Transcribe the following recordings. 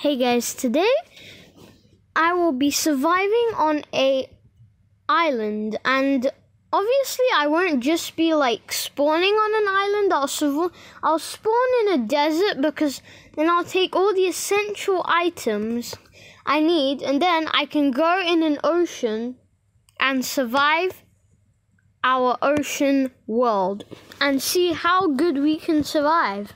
Hey guys, today I will be surviving on a island, and obviously I won't just be like spawning on an island. I'll spawn in a desert because then I'll take all the essential items I need, and then I can go in an ocean and survive our ocean world and see how good we can survive.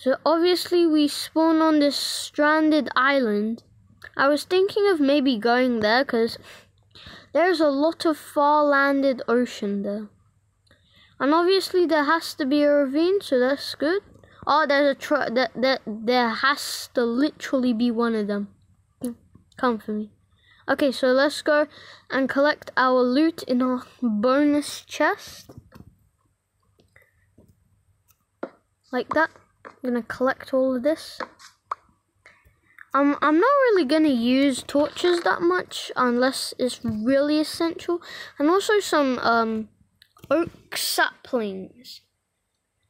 So obviously we spawn on this stranded island. I was thinking of maybe going there because there's a lot of far landed ocean there. And obviously there has to be a ravine, so that's good. Oh, there's a there has to literally be one of them. Come for me. Okay, so let's go and collect our loot in our bonus chest. Like that. I'm gonna collect all of this. I'm not really gonna use torches that much unless it's really essential, and also some oak saplings.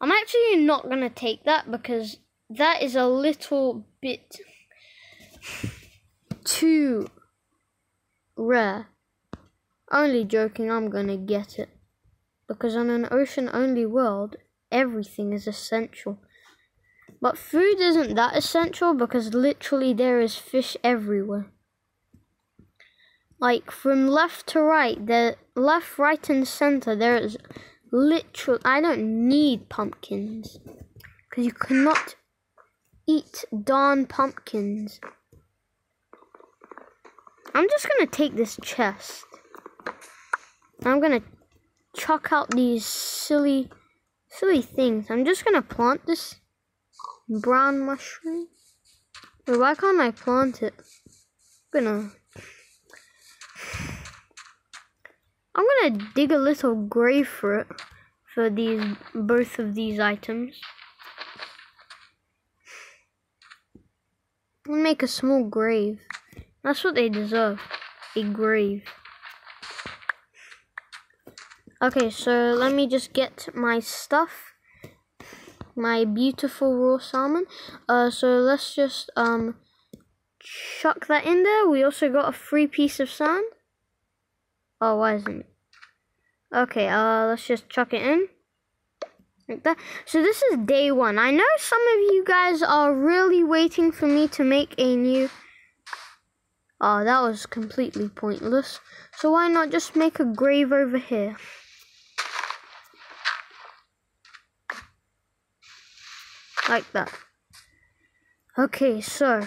I'm actually not gonna take that because that is a little bit too rare. Only joking, I'm gonna get it because on an ocean-only world, everything is essential. But food isn't that essential because literally there is fish everywhere. Like from left to right, left, right and center, there is literally... I don't need pumpkins because you cannot eat darn pumpkins. I'm just going to take this chest. I'm going to chuck out these silly things. I'm just going to plant this brown mushroom. Wait, why can't I plant it? I'm gonna dig a little grave for it, for these, both of these items. I'll make a small grave. That's what they deserve, a grave. Okay, so let me just get my stuff. My beautiful raw salmon. So let's just chuck that in there. We also got a free piece of sand. Oh, why isn't it? Okay, let's just chuck it in like that. So this is day one. I know some of you guys are really waiting for me to make a new... Oh, that was completely pointless. So why not just make a grave over here? Like that. Okay, so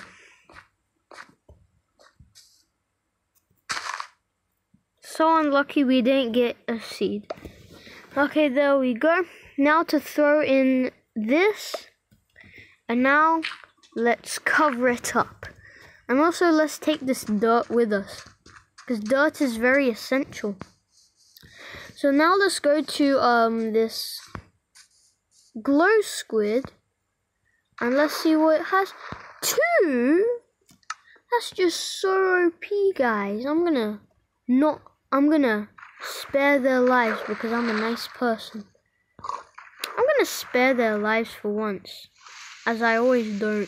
unlucky we didn't get a seed. Okay, there we go. Now to throw in this, and now let's cover it up. And also let's take this dirt with us because dirt is very essential. So now let's go to this glow squid. And let's see what it has. 2? That's just so OP, guys. I'm gonna spare their lives because I'm a nice person. I'm gonna spare their lives for once. As I always don't.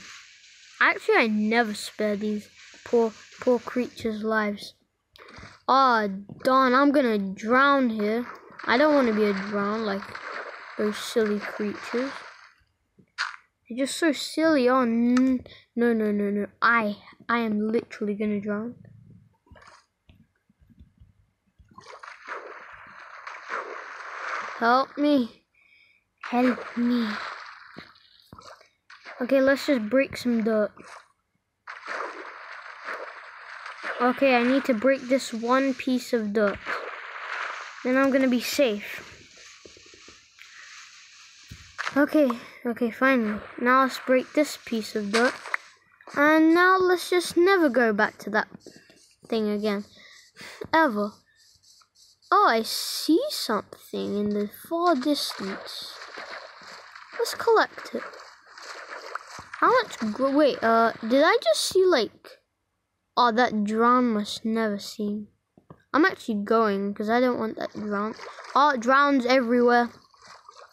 Actually, I never spare these poor creatures' lives. Ah, darn, I'm gonna drown here. I don't wanna be a drown like those silly creatures. They're just so silly. Oh, no. I am literally gonna drown. Help me. Help me. Okay, let's just break some dirt. Okay, I need to break this one piece of dirt. Then I'm gonna be safe. Okay, finally. Now let's break this piece of dirt. And now let's just never go back to that thing again. Ever. Oh, I see something in the far distance. Let's collect it. How much... Wait, did I just see, like... Oh, that drown must never seen. I'm actually going, because I don't want that drown. Oh, it drowns everywhere.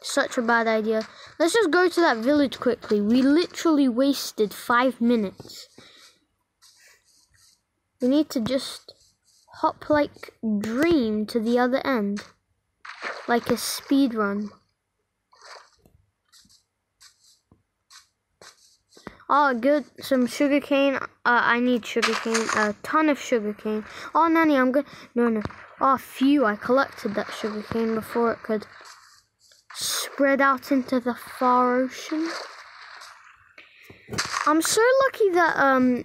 Such a bad idea. Let's just go to that village quickly. We literally wasted 5 minutes. We need to just hop like dream to the other end. Like a speed run. Oh, good. Some sugarcane. I need sugarcane. A ton of sugarcane. Oh, Nanny, I'm good. No, no. Oh, phew. I collected that sugarcane before it could spread out into the far ocean. I'm so lucky that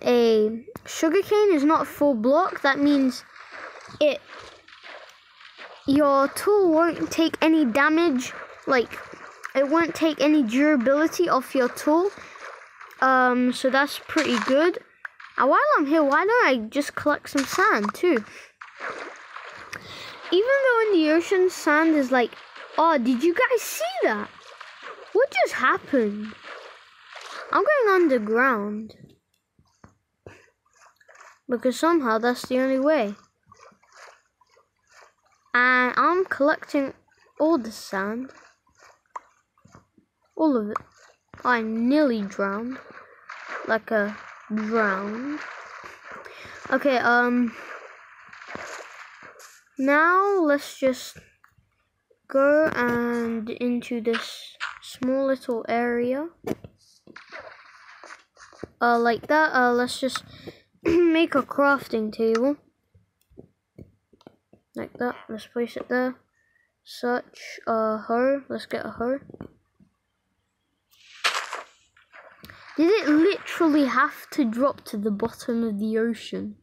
a sugarcane is not full block. That means it... your tool won't take any damage. Like, it won't take any durability off your tool. So that's pretty good. And while I'm here, why don't I just collect some sand too? Even though in the ocean, sand is like... Oh, did you guys see that? What just happened? I'm going underground. Because somehow that's the only way. And I'm collecting all the sand. All of it. I nearly drowned. Like a drowned. Okay, now let's just go and into this small little area. Like that. Let's just make a crafting table. Like that. Let's place it there. Search a hoe. Let's get a hoe. Did it literally have to drop to the bottom of the ocean?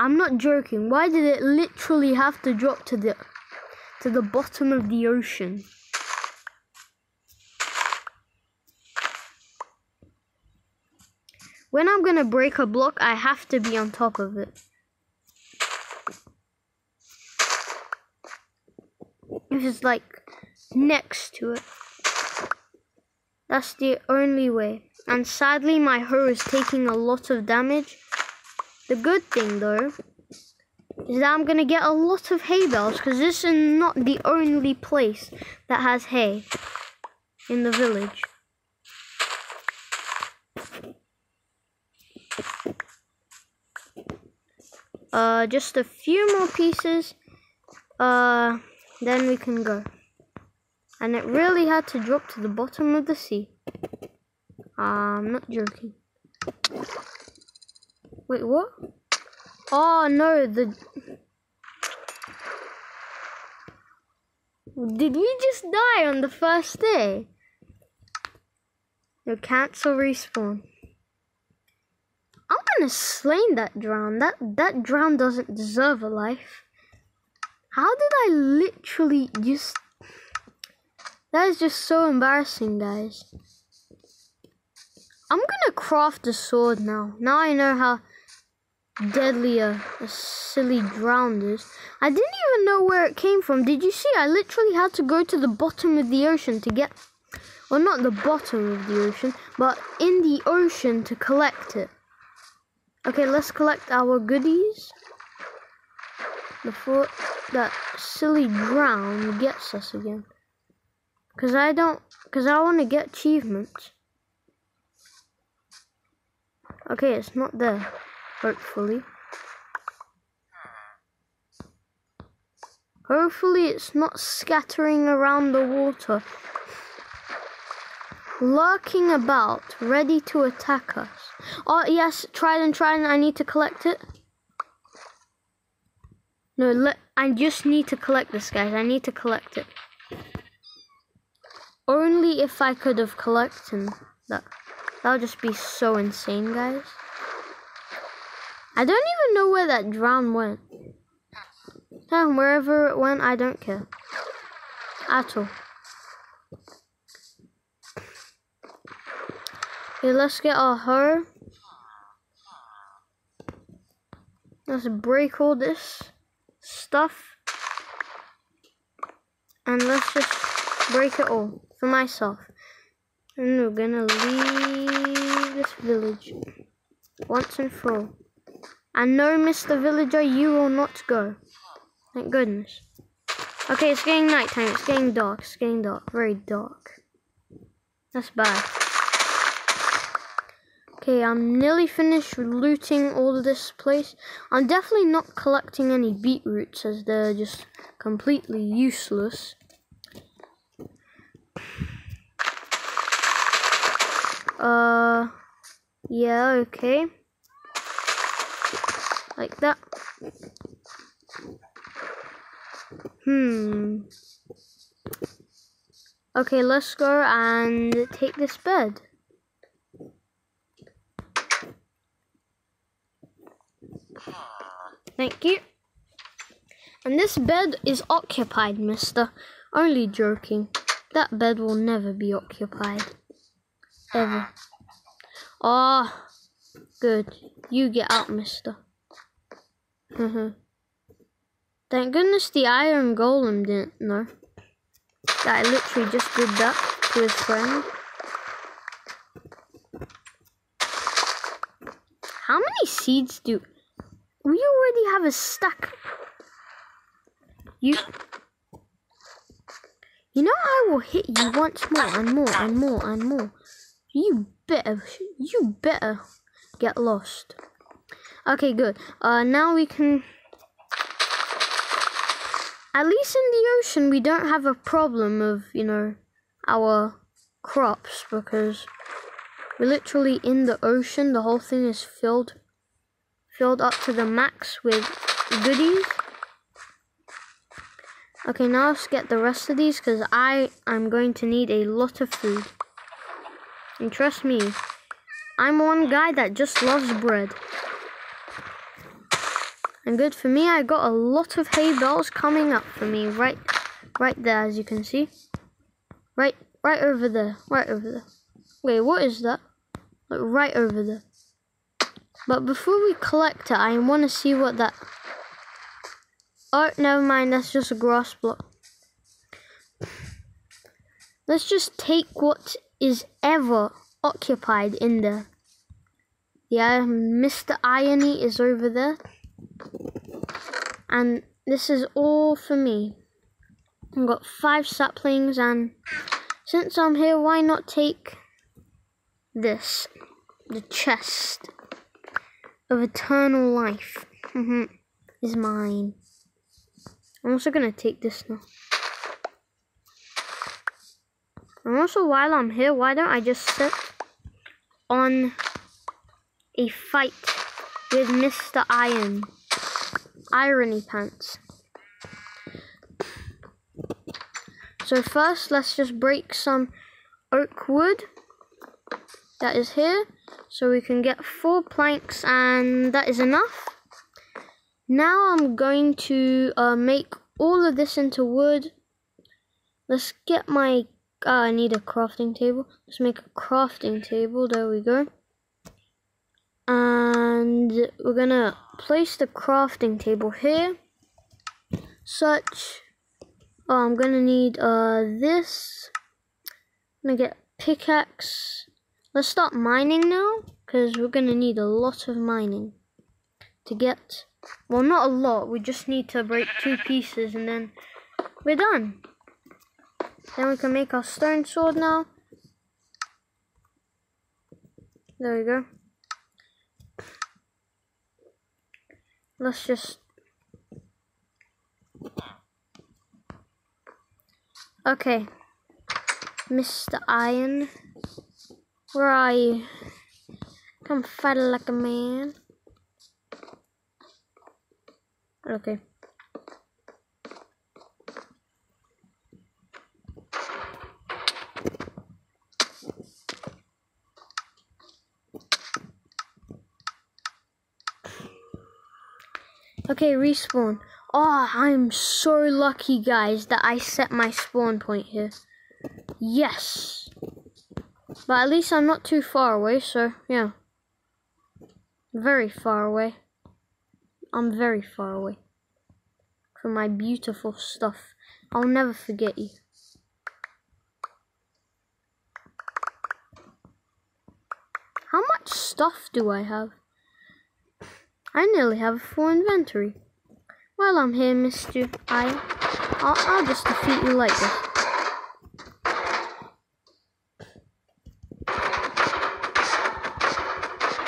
I'm not joking. Why did it literally have to drop to the bottom of the ocean? When I'm gonna break a block, I have to be on top of it. If it's like next to it. That's the only way. And sadly, my hoe is taking a lot of damage. The good thing, though, is that I'm going to get a lot of hay bales, because this is not the only place that has hay in the village. Just a few more pieces, then we can go. And it really had to drop to the bottom of the sea. I'm not joking. Wait, what? Oh, no, did we just die on the first day? No, cancel respawn. I'm gonna slay that drown. That drown doesn't deserve a life. How did I literally just... That is just so embarrassing, guys. I'm gonna craft a sword now. Now I know how deadly a silly drowned is. I didn't even know where it came from. Did you see? I literally had to go to the bottom of the ocean to get... Well, not the bottom of the ocean, but in the ocean to collect it. Okay, let's collect our goodies before that silly drown gets us again. Because I want to get achievements. Okay, it's not there, hopefully. Hopefully it's not scattering around the water. Lurking about, ready to attack us. Oh, yes, trident, I need to collect it. No, I just need to collect this, guys. I need to collect it. Only if I could have collected that. That would just be so insane, guys. I don't even know where that drown went. And wherever it went, I don't care. At all. Okay, let's get our hoe. Let's break all this stuff. And let's just break it all. For myself. And we're gonna leave this village once and for all. And no, Mr. Villager, you will not go. Thank goodness. Okay, it's getting nighttime. It's getting dark. It's getting dark. Very dark. That's bad. Okay, I'm nearly finished looting all of this place. I'm definitely not collecting any beetroots as they're just completely useless. Yeah, okay. Like that. Okay, let's go and take this bed. Thank you. And this bed is occupied, mister. Only joking. That bed will never be occupied. Ever. Ah, oh, good. You get out, mister. Thank goodness the iron golem didn't know that I literally just did that to his friend. How many seeds do we already have? A stack. You know I will hit you once more and more and more and more. You better get lost. Okay, good. Now we can. At least in the ocean, we don't have a problem of, you know, our crops, because we're literally in the ocean. The whole thing is filled up to the max with goodies. Okay, now let's get the rest of these, because I'm going to need a lot of food. And trust me, I'm one guy that just loves bread. And good for me, I got a lot of hay bales coming up for me right there, as you can see. Right over there, Wait, what is that? Like, right over there. But before we collect it, I want to see what that... Oh, never mind, that's just a grass block. Let's just take what is ever occupied in there. Yeah, Mr. Irony is over there. And this is all for me. I've got 5 saplings, and since I'm here, why not take this, the chest of eternal life is mine. I'm also gonna take this now. And also, while I'm here, why don't I just sit on a fight with Mr. Irony Pants. So first, let's just break some oak wood that is here, so we can get 4 planks, and that is enough. Now I'm going to make all of this into wood. Let's get my... I need a crafting table. Let's make a crafting table. There we go. And we're gonna place the crafting table here. Such. Oh, I'm gonna need this. I'm gonna get pickaxe. Let's start mining now, because we're gonna need a lot of mining to get. Well, not a lot. We just need to break 2 pieces, and then we're done. Then we can make our stone sword now. There we go. Let's just... Okay. Mr. Iron. Where are you? Come fight like a man. Okay. Okay, respawn. Oh, I'm so lucky, guys, that I set my spawn point here. Yes. But at least I'm not too far away, so, yeah. Very far away. I'm very far away from my beautiful stuff. I'll never forget you. How much stuff do I have? I nearly have a full inventory. Well, I'm here, Mr. I. I'll just defeat you like this.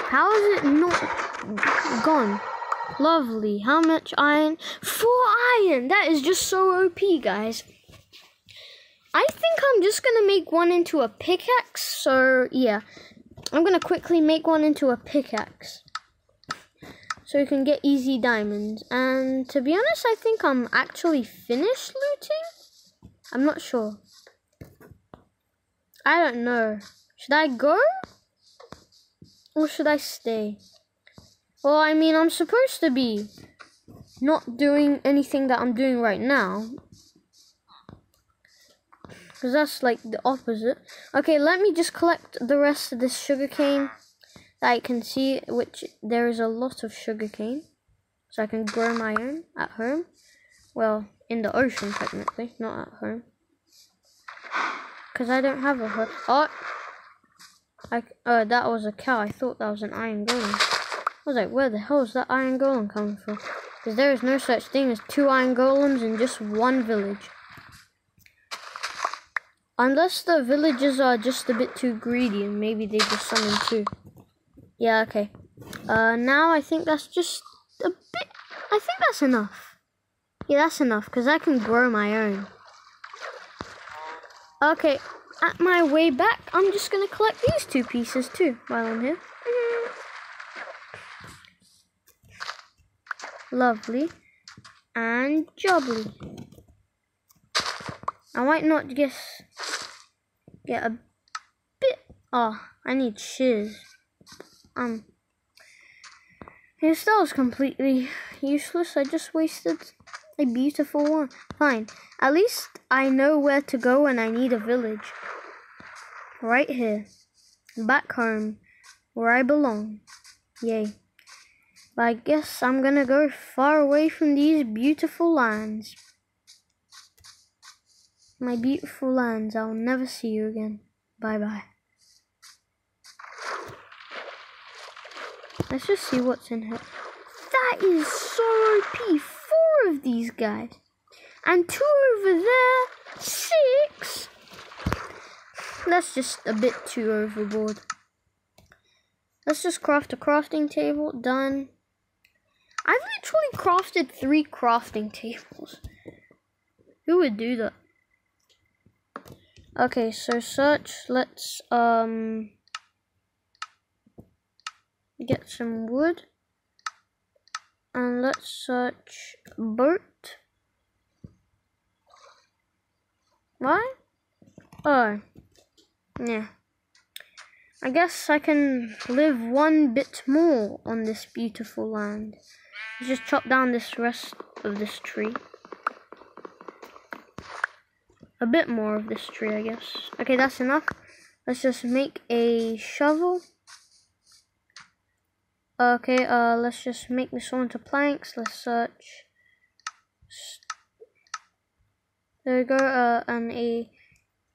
How is it not gone? Lovely. How much iron? 4 iron! That is just so OP, guys. I think I'm just gonna make one into a pickaxe, so yeah. I'm gonna quickly make one into a pickaxe, so you can get easy diamonds. And to be honest, I think I'm actually finished looting. I'm not sure. I don't know. Should I go? Or should I stay? Well, I mean, I'm supposed to be not doing anything that I'm doing right now, because that's like the opposite. Okay, let me just collect the rest of this sugarcane that I can see, which there is a lot of sugarcane. So I can grow my own at home. Well, in the ocean technically, not at home, because I don't have a home. Oh, that was a cow. I thought that was an iron golem. I was like, where the hell is that iron golem coming from? Because there is no such thing as 2 iron golems in just one village. Unless the villagers are just a bit too greedy and maybe they just summon 2. Yeah, okay. Now I think that's just a bit... I think that's enough. Yeah, that's enough, because I can grow my own. Okay, at my way back, I'm just going to collect these 2 pieces too while I'm here. Lovely. And jolly. I might not get a bit. Oh, I need shears. Yes, that was completely useless. I just wasted a beautiful one. Fine. At least I know where to go when I need a village. Right here, back home, where I belong. Yay! But I guess I'm gonna go far away from these beautiful lands. My beautiful lands, I'll never see you again. Bye-bye. Let's just see what's in here. That is so OP. 4 of these guys. And 2 over there. 6. That's just a bit too overboard. Let's just craft a crafting table. Done. I've literally crafted 3 crafting tables. Who would do that? Okay, so search, let's get some wood, and let's search boat. Why? Oh, yeah. I guess I can live one bit more on this beautiful land. Let's just chop down this rest of this tree. A bit more of this tree, I guess. Okay, that's enough. Let's just make a shovel. Okay, let's just make this all into planks. Let's search. There we go, and a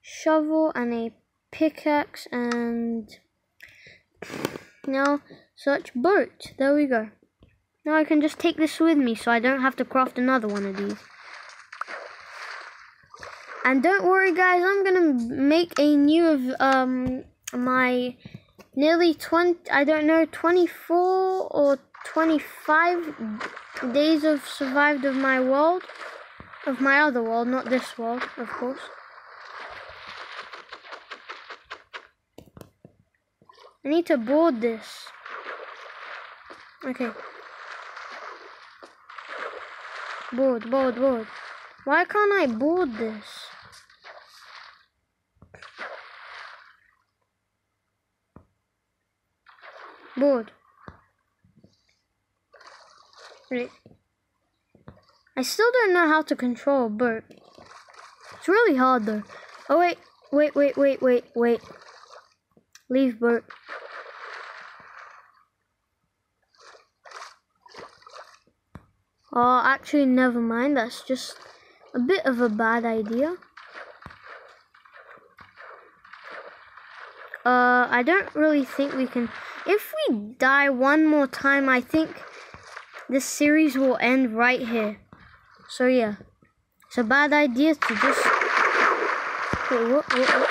shovel and a pickaxe, and now search boat. There we go. Now I can just take this with me so I don't have to craft another one of these. And don't worry, guys, I'm gonna make a new of my nearly 24 or 25 days of survived of my world, of my other world, not this world, of course. I need to board this. Okay. Board, board, board. Why can't I board this? Board. Wait. I still don't know how to control a boat. It's really hard though. Oh wait, wait, wait, wait, wait, wait. Leave boat. Oh, actually, never mind. That's just a bit of a bad idea. I don't really think we can... If we die one more time, I think this series will end right here. So yeah, It's a bad idea to just... Wait, what?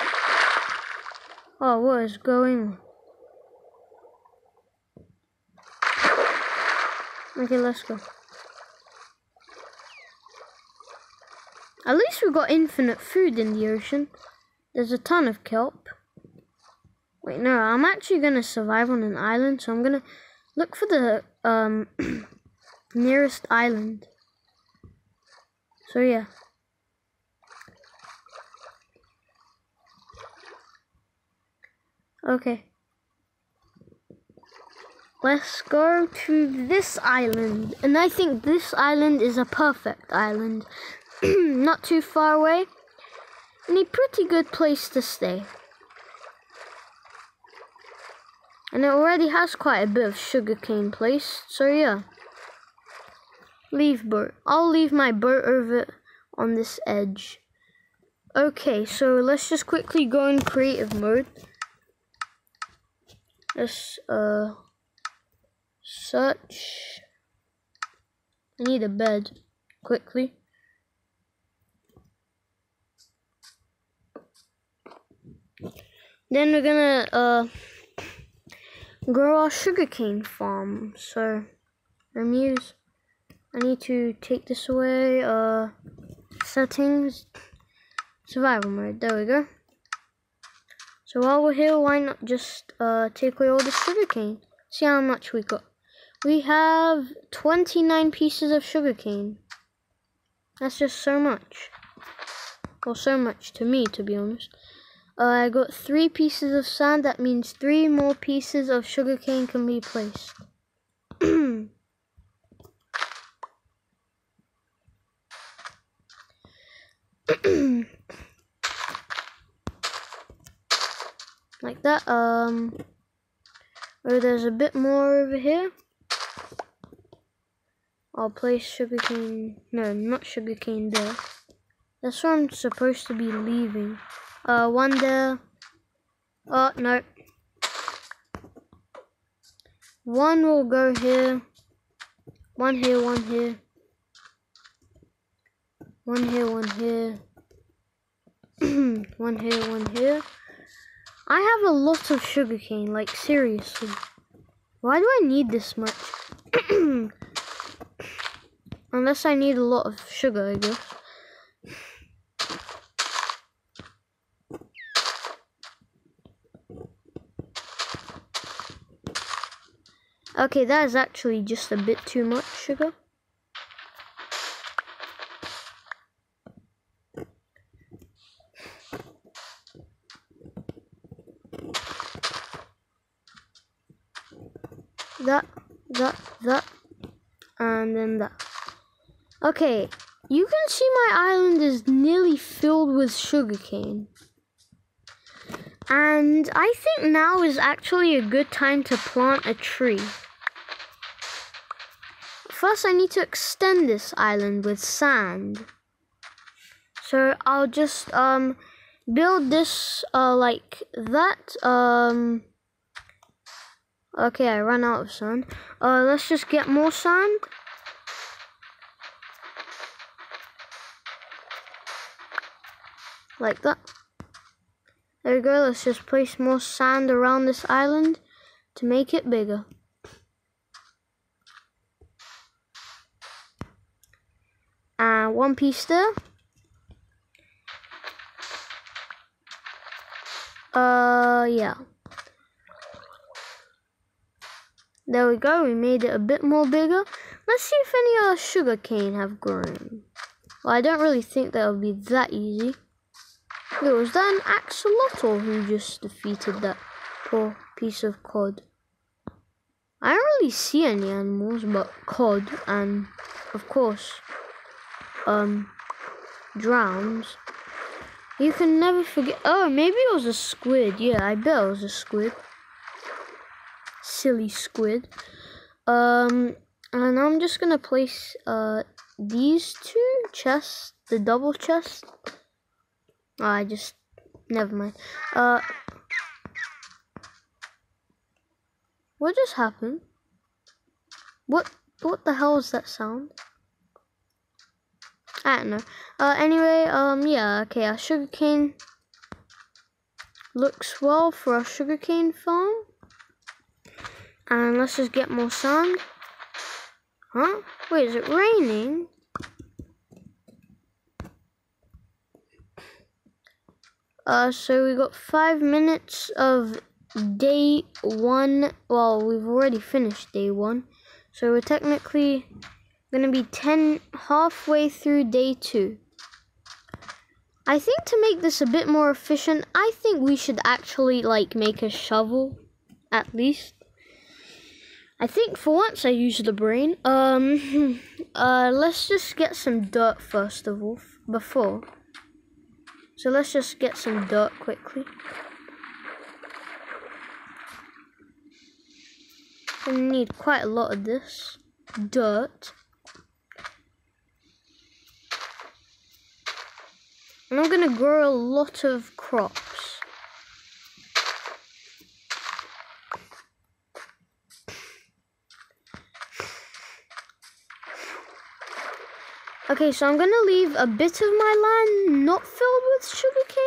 Oh, what is going on? Okay, let's go. At least we've got infinite food in the ocean. There's a ton of kelp. Wait, no, I'm actually going to survive on an island, so I'm going to look for the nearest island. So, yeah. Okay. Let's go to this island. And I think this island is a perfect island. Not too far away. And a pretty good place to stay. And it already has quite a bit of sugarcane place. So yeah. Leave boat. I'll leave my boat over on this edge. Okay, so let's just quickly go in creative mode. Let's search. I need a bed quickly. Then we're gonna grow our sugarcane farm. So remuse. I need to take this away. Settings, survival mode. There we go. So while we're here, why not just take away all the sugarcane? See how much we got. We have 29 pieces of sugarcane. That's just so much. Well, so much to me, to be honest. I got 3 pieces of sand. That means 3 more pieces of sugarcane can be placed. Like that. Oh, there's a bit more over here. I'll place sugarcane. No, not sugarcane there. That's where I'm supposed to be leaving. One there. Oh, no. One will go here. One here, one here. One here, one here. One here, one here. I have a lot of sugarcane, like seriously. Why do I need this much? Unless I need a lot of sugar, I guess. Okay, that is actually just a bit too much sugar. That, and then that. Okay, you can see my island is nearly filled with sugarcane. And I think now is actually a good time to plant a tree. First, I need to extend this island with sand. So I'll just build this like that. Okay, I ran out of sand. Let's just get more sand. Like that. There we go, let's just place more sand around this island to make it bigger. And one piece there. Yeah. There we go, we made it a bit more bigger. Let's see if any sugarcane have grown. Well, I don't really think that'll be that easy. It was that an axolotl who just defeated that poor piece of cod. I don't really see any animals but cod and, of course, drowns. You can never forget. Oh, maybe it was a squid. Yeah, I bet it was a squid. Silly squid. And I'm just gonna place these 2 chests, the double chest. Oh, I just never mind. What just happened? What the hell was that sound? I don't know. Anyway, yeah, okay, our sugarcane looks well for our sugarcane farm. And let's just get more sand. Huh? Wait, is it raining? So we got 5 minutes of day one. Well, we've already finished day one. So we're technically gonna be halfway through day two. I think to make this a bit more efficient, I think we should actually like make a shovel, at least. I think for once I used the brain. Let's just get some dirt first of all. So let's just get some dirt quickly. We need quite a lot of this dirt. And I'm gonna grow a lot of crops. Okay, so I'm gonna leave a bit of my land not filled with sugarcane.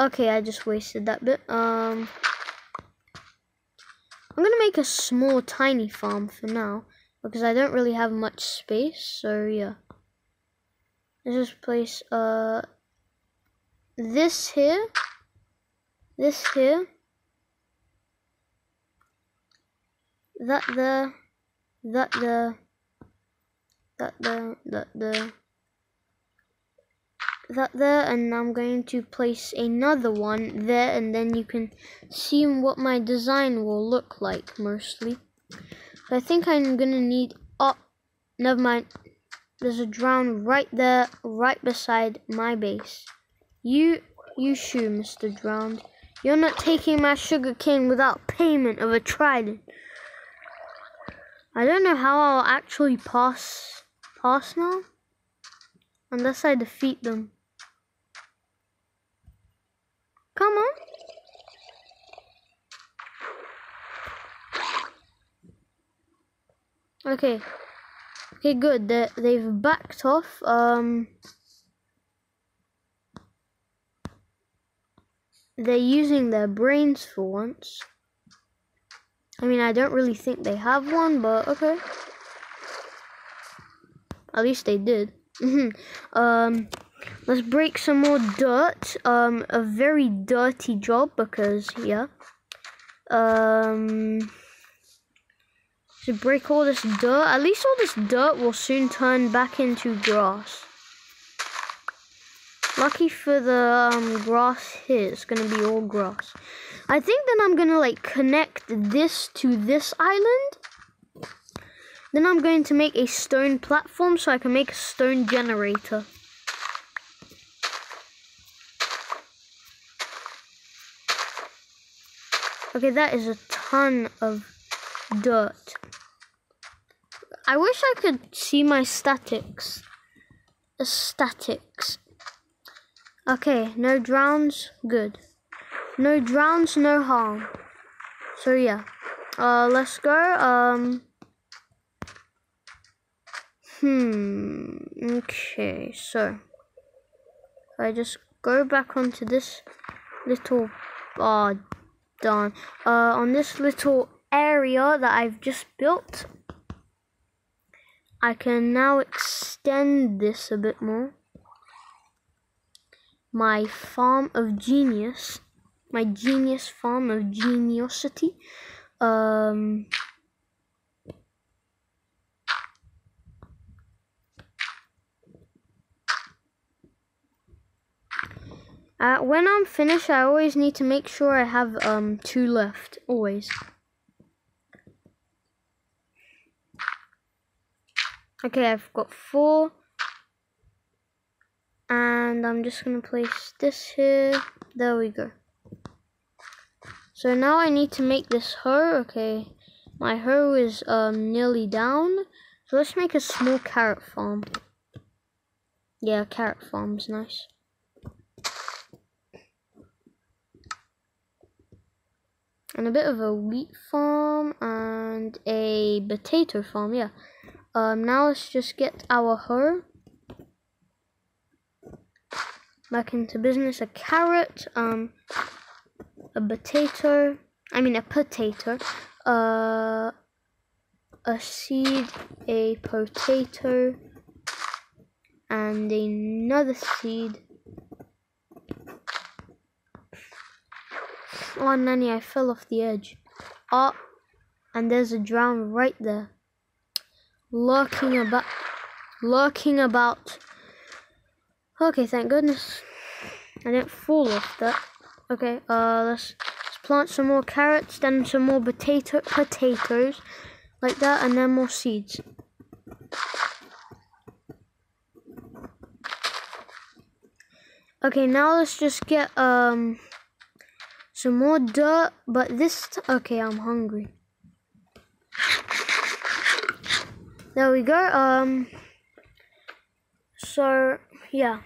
Okay, I just wasted that bit. I'm gonna make a small tiny farm for now because I don't really have much space, so yeah. Let's just place this here, that there, and I'm going to place another one there, and then you can see what my design will look like mostly. But I think I'm gonna need, oh, never mind. There's a drown right there, right beside my base. You shoo, Mr. Drowned. You're not taking my sugarcane without payment of a trident. I don't know how I'll actually pass now, unless I defeat them. Come on. Okay. Okay, good. They've backed off. They're using their brains for once. I mean, I don't really think they have one, but okay. At least they did. Let's break some more dirt. A very dirty job because, yeah. To break all this dirt. At least all this dirt will soon turn back into grass. Lucky for the grass here, it's gonna be all grass. I think then I'm gonna like connect this to this island. Then I'm going to make a stone platform so I can make a stone generator. Okay, that is a ton of dirt. I wish I could see my statics. Okay, no drowns, good. No drowns, no harm. So yeah, let's go. Okay, so I just go back onto this little, oh darn, on this little area that I've just built. I can now extend this a bit more. My farm of genius, my genius farm of geniosity. When I'm finished, I always need to make sure I have 2 left, always. Okay, I've got 4. And I'm just gonna place this here. There we go. So now I need to make this hoe. Okay, my hoe is nearly down. So let's make a small carrot farm. Yeah, carrot farm's nice. And a bit of a wheat farm and a potato farm, yeah. Now let's just get our hoe. back into business. A carrot, a potato, a seed, a potato, and another seed. Oh, nanny, I fell off the edge. Oh, and there's a drown right there. Lurking about. Okay, thank goodness I didn't fall off that. Okay, let's plant some more carrots, then some more potatoes, like that, and then more seeds. Okay, now let's just get some more dirt, but this okay, I'm hungry. There we go. So yeah,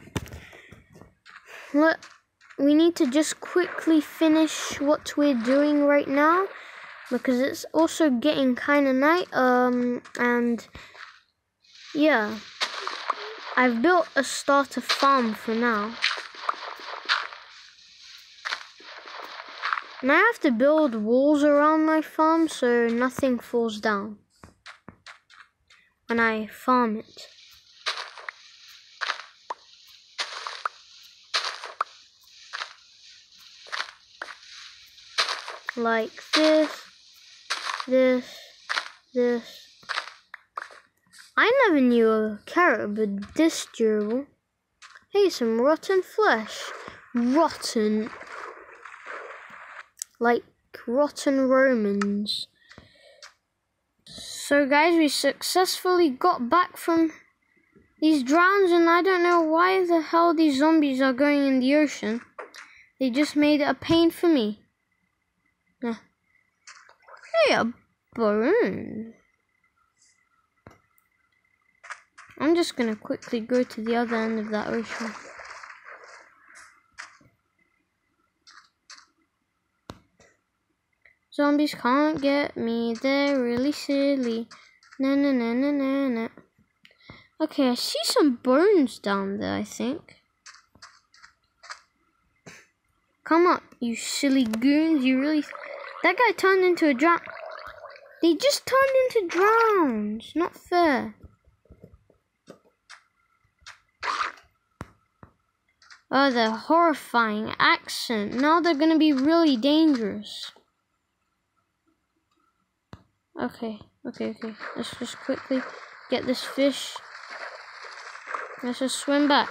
look, we need to just quickly finish what we're doing right now, because it's also getting kind of night. And yeah, I've built a starter farm for now. And I have to build walls around my farm so nothing falls down when I farm it. Like this. I never knew a carrot but this durable. Hey, some rotten flesh. Rotten. Like rotten Romans. So guys, we successfully got back from these drowns, and I don't know why the hell these zombies are going in the ocean. They just made it a pain for me. Nah. Hey, a balloon. I'm just gonna quickly go to the other end of that ocean. Zombies can't get me, they're really silly. No, no, no, no, no, no. Okay, I see some bones down there, I think. Come up, you silly goons, you really... That guy turned into a drown. They just turned into drowns, not fair. Oh, the horrifying accent. Now they're gonna be really dangerous. Okay. Let's just quickly get this fish. Let's just swim back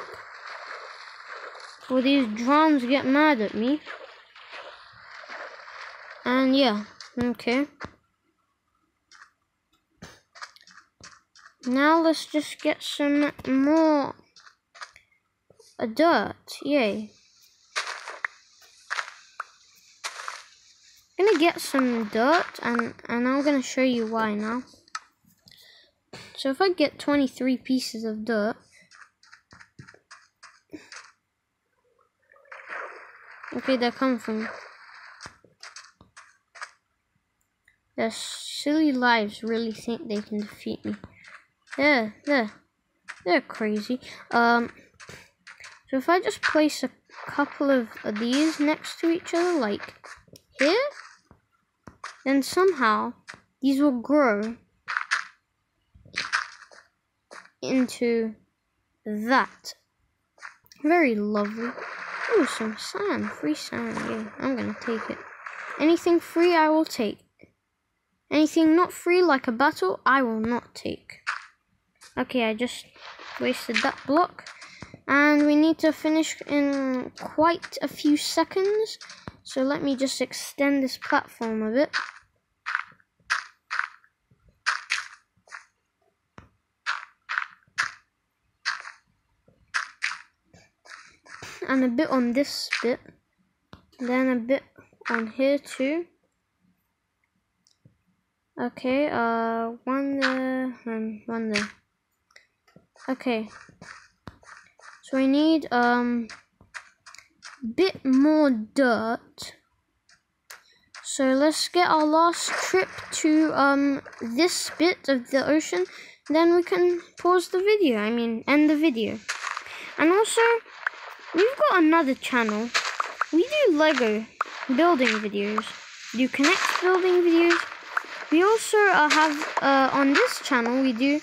before these drowns get mad at me. And yeah, okay. Now let's just get some more dirt. Yay. I'm gonna get some dirt, and I'm gonna show you why now. So if I get 23 pieces of dirt, okay, they're coming from me. Their silly lives really think they can defeat me. They're crazy. So if I just place a couple of these next to each other, like here. Then somehow these will grow into that. Very lovely. Ooh, some sand, free sand. Yeah, I'm gonna take it. Anything free, I will take. Anything not free, like a battle, I will not take. Okay, I just wasted that block. And we need to finish in quite a few seconds. So let me just extend this platform a bit. And a bit on this bit. Then a bit on here too. Okay, one there and one there. Okay. So we need bit more dirt. So let's get our last trip to this bit of the ocean, then we can pause the video, end the video. And also We've got another channel. We do Lego building videos. We do Connect building videos. We also on this channel we do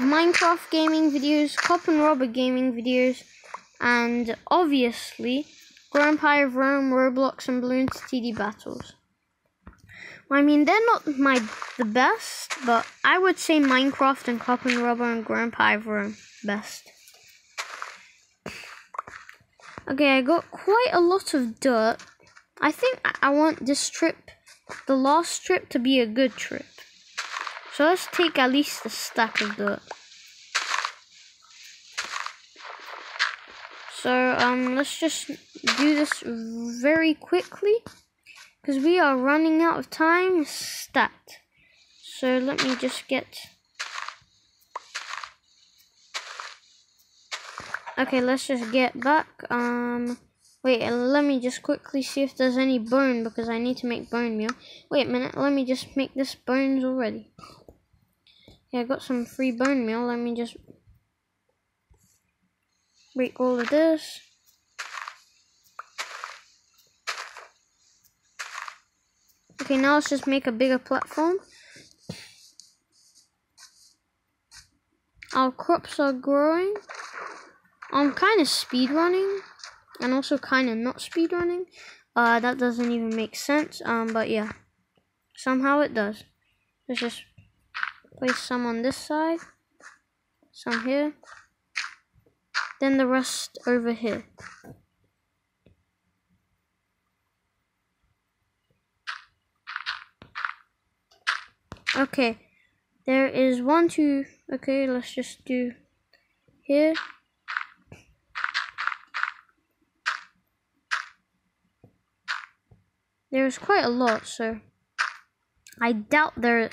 Minecraft gaming videos, CopNRobber gaming videos, and obviously Grow Empire of Rome, Roblox, and Bloons TD Battles. Well, I mean, they're not the best, but I would say Minecraft and CopNRobber and Grow Empire of Rome best. Okay, I got quite a lot of dirt. I think I want this trip, the last trip, to be a good trip. So let's take at least a stack of dirt. So let's just do this very quickly, because we are running out of time stat. So let me just get... Okay, let's just get back. Wait, let me just quickly see if there's any bone, because I need to make bone meal. Wait a minute, let me just make this bones already. Yeah, I got some free bone meal. Let me just break all of this. Okay, now let's just make a bigger platform. Our crops are growing. I'm kind of speedrunning, and also kind of not speedrunning. That doesn't even make sense, but yeah. Somehow it does. Let's just place some on this side, some here, then the rest over here. Okay, there is 1, 2, okay, let's just do here. There's quite a lot, so I doubt there,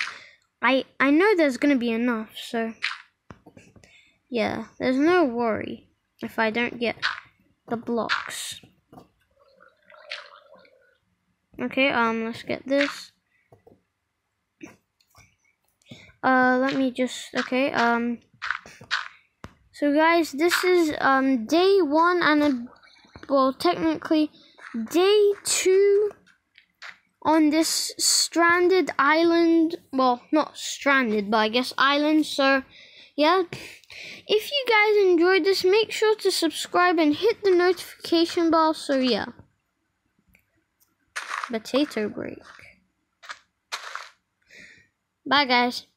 I know there's gonna be enough, so yeah, there's no worry if I don't get the blocks. Okay, let's get this. Let me just, okay, so guys, this is, day 1 and, well, technically, day 2 on this stranded island. Well, not stranded, but I guess island, so, yeah. If you guys enjoyed this, make sure to subscribe and hit the notification bell, so, yeah. Potato break. Bye, guys.